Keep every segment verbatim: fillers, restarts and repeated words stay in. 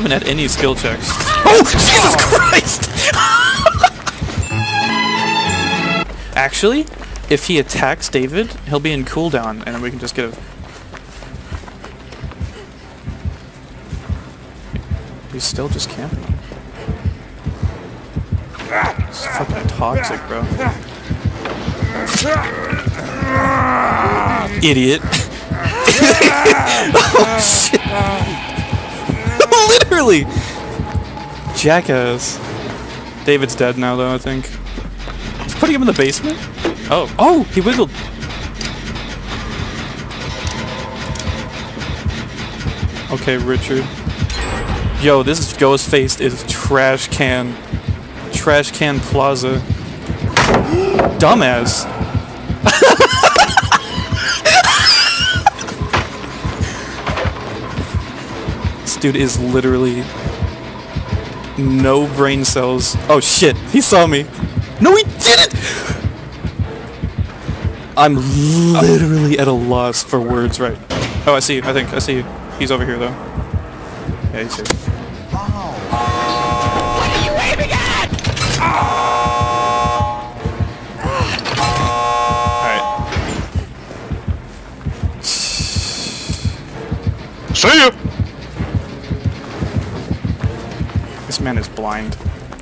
haven't had any skill checks. Oh, Jesus Christ! Actually, if he attacks David, he'll be in cooldown, and then we can just get a... He's still just camping. It's fucking toxic, bro. Idiot. Oh, shit. Literally. Jackass. David's dead now, though, I think. He's putting him in the basement? Oh. Oh, he wiggled. Okay, Richard. Yo, this ghost-faced is trash can. Trash can plaza. Dumbass. This dude is literally... no brain cells. Oh shit, he saw me. No, he didn't! I'm literally at a loss for words right now. Oh, I see you, I think. I see you. He's over here, though. Yeah, he's here. See ya! This man is blind.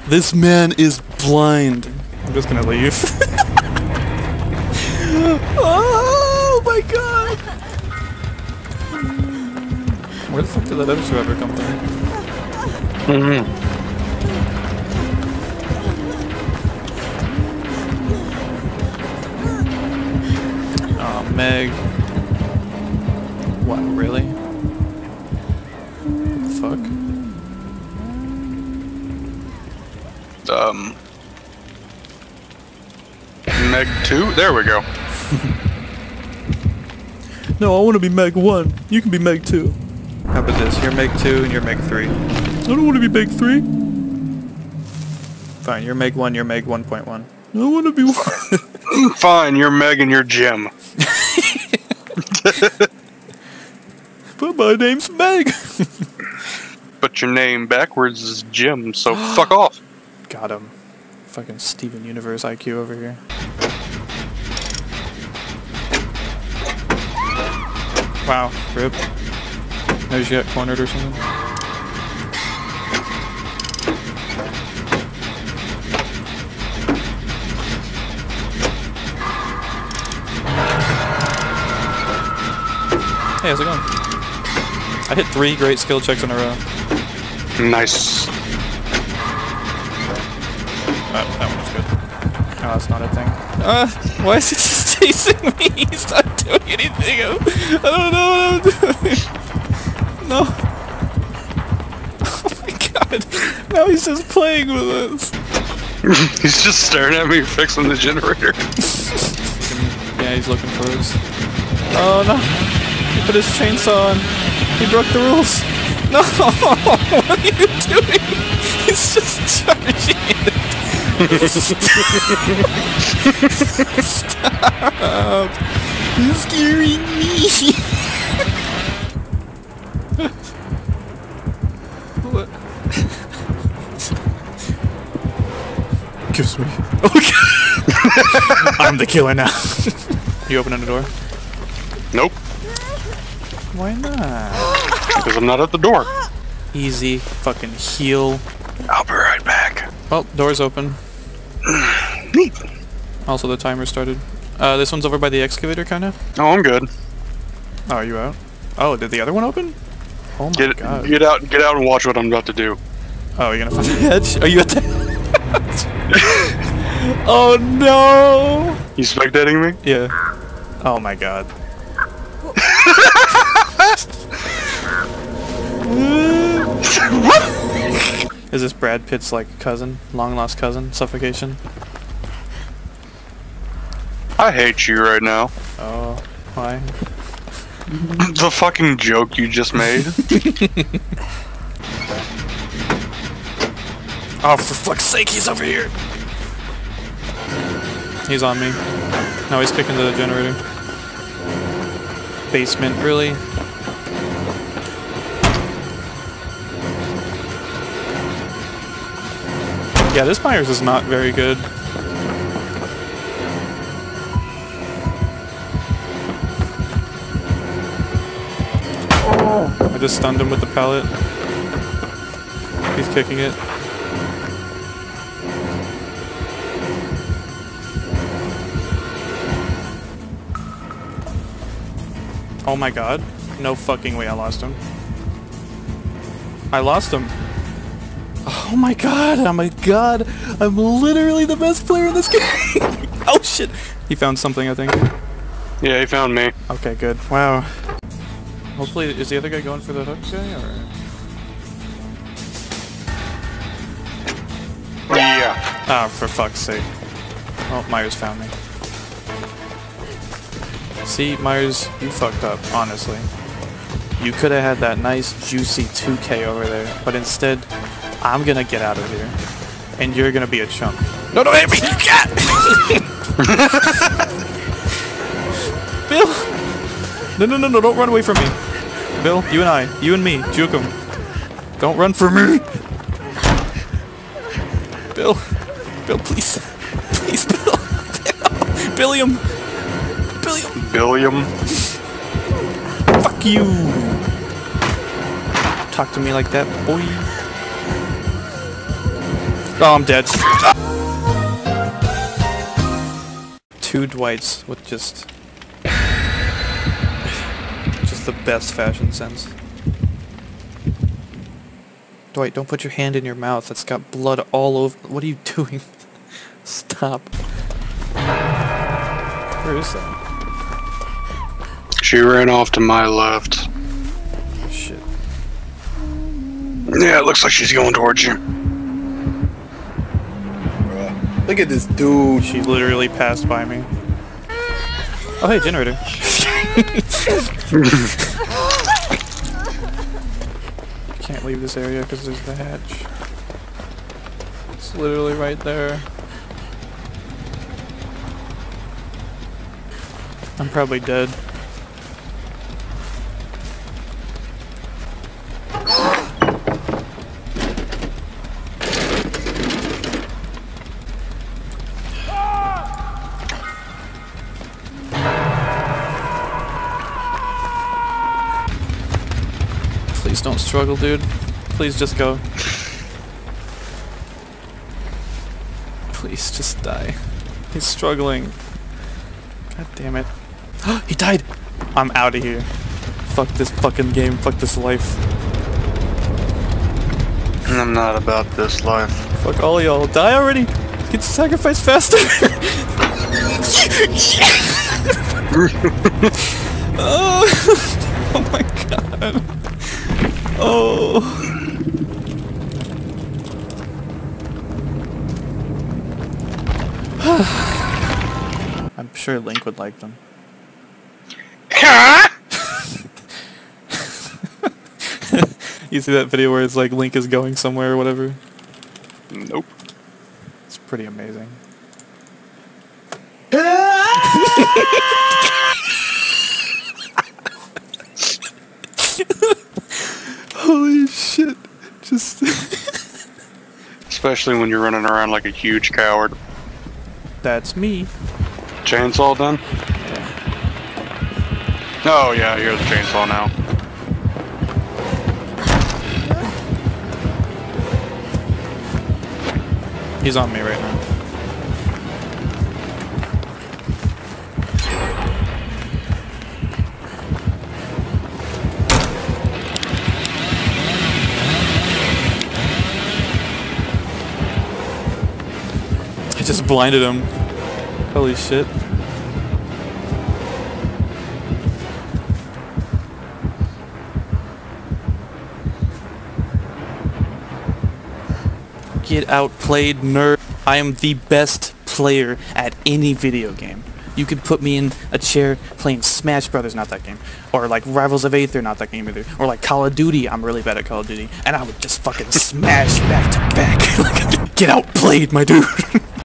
This man is blind. I'm just gonna leave. Oh my god! Where the fuck did that episode ever come from? Mm-hmm. Oh, Meg. What, really? Fuck. Um. Meg two? There we go. No, I want to be Meg one. You can be Meg two. How about this? You're Meg two and you're Meg three. I don't want to be Meg three. Fine, you're Meg one, you're Meg one point one. I want to be one. Fine, you're Meg and you're Jim. But my name's Meg. But your name backwards is Jim, so fuck off. Got him. Fucking Steven Universe I Q over here. Wow, rip. Maybe she got cornered or something. Hey, how's it going? I hit three great skill checks in a row. Nice. Oh, that one was good. No, that's not a thing. Uh, why is he just chasing me? He's not doing anything. I don't know what I'm doing. No. Oh my god. Now he's just playing with us. He's just staring at me fixing the generator. Yeah, he's looking for us. Oh no. He put his chainsaw on. He broke the rules. No! What are you doing? He's just charging it. Stop! Stop! You're scaring me! What? Kiss me. Okay. I'm the killer now. You opening the door? Nope. Why not? Because I'm not at the door. Easy fucking heal. I'll be right back. Well, door's open. Neat. Also, the timer started. Uh, this one's over by the excavator, kind of. Oh, I'm good. Oh, are you out? Oh, did the other one open? Oh my get, god. Get out, get out and watch what I'm about to do. Oh, you're gonna find the edge? Are you at the edge? Oh no! You spectating me? Yeah. Oh my god. Is this Brad Pitt's like cousin, long lost cousin, suffocation? I hate you right now. Oh, why? The fucking joke you just made. Oh, for fuck's sake, he's over here. He's on me. No, he's kicking the generator. Basement, really? Yeah, this Myers is not very good. Oh. I just stunned him with the pallet. He's kicking it. Oh my god. No fucking way I lost him. I lost him. Oh my god, oh my god. I'm literally the best player in this game. Oh shit. He found something, I think. Yeah, he found me. Okay, good. Wow. Hopefully, is the other guy going for the hook guy, or...? Yeah. Ah, oh, for fuck's sake. Oh, Myers found me. See, Myers, you fucked up, honestly. You could have had that nice, juicy two K over there, but instead, I'm gonna get out of here, and you're gonna be a chump. No, don't hit me! Bill! No, no, no, no, don't run away from me. Bill, you and I, you and me, juke him. Don't run from me! Bill, Bill, please. Please, Bill. Billiam! Billiam! Billiam. Fuck you! Talk to me like that, boy. Oh, I'm dead. Two Dwights with just... just the best fashion sense. Dwight, don't put your hand in your mouth. It's got blood all over... What are you doing? Stop. Where is that? She ran off to my left. Shit. Yeah, it looks like she's going towards you. Look at this dude. She literally passed by me. Oh, hey, generator. Can't leave this area because there's the hatch. It's literally right there. I'm probably dead. Please don't struggle, dude. Please just go. Please just die. He's struggling. God damn it. He died! I'm out of here. Fuck this fucking game. Fuck this life. I'm not about this life. Fuck all y'all. Die already! Get sacrificed faster! Oh. Oh my god. Oh. I'm sure Link would like them. You see that video where it's like Link is going somewhere or whatever? Nope. It's pretty amazing. Holy shit, just... Especially when you're running around like a huge coward. That's me. Chainsaw done? Yeah. Oh yeah, here's a chainsaw now. He's on me right now. Just blinded him. Holy shit. Get outplayed, nerd. I am the best player at any video game. You could put me in a chair playing Smash Brothers, not that game. Or like Rivals of Aether, not that game either. Or like Call of Duty, I'm really bad at Call of Duty. And I would just fucking smash back to back. Get outplayed, my dude.